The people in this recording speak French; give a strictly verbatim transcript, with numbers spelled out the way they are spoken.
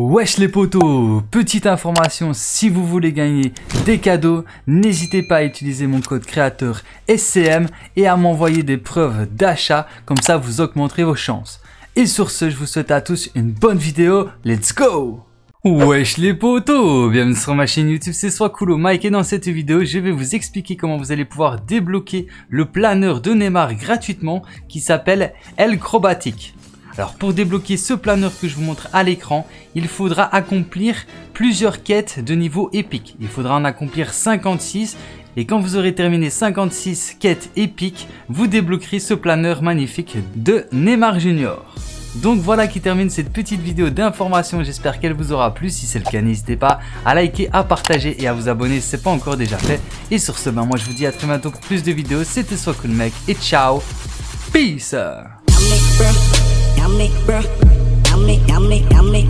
Wesh les potos, petite information, si vous voulez gagner des cadeaux, n'hésitez pas à utiliser mon code créateur S C M et à m'envoyer des preuves d'achat, comme ça vous augmenterez vos chances. Et sur ce, je vous souhaite à tous une bonne vidéo, let's go! Wesh les potos, bienvenue sur ma chaîne YouTube, c'est Soiscool Mec et dans cette vidéo je vais vous expliquer comment vous allez pouvoir débloquer le planeur de Neymar gratuitement qui s'appelle Aile Acrobatique. Alors pour débloquer ce planeur que je vous montre à l'écran, il faudra accomplir plusieurs quêtes de niveau épique. Il faudra en accomplir cinquante-six et quand vous aurez terminé cinquante-six quêtes épiques, vous débloquerez ce planeur magnifique de Neymar Junior. Donc voilà qui termine cette petite vidéo d'information, j'espère qu'elle vous aura plu. Si c'est le cas, n'hésitez pas à liker, à partager et à vous abonner si ce n'est pas encore déjà fait. Et sur ce, ben moi je vous dis à très bientôt pour plus de vidéos, c'était Soiscool Mec et ciao, peace! I'm Nick, bro. I'm Nick, bro. I'm Nick, I'm Nick, I'm Nick.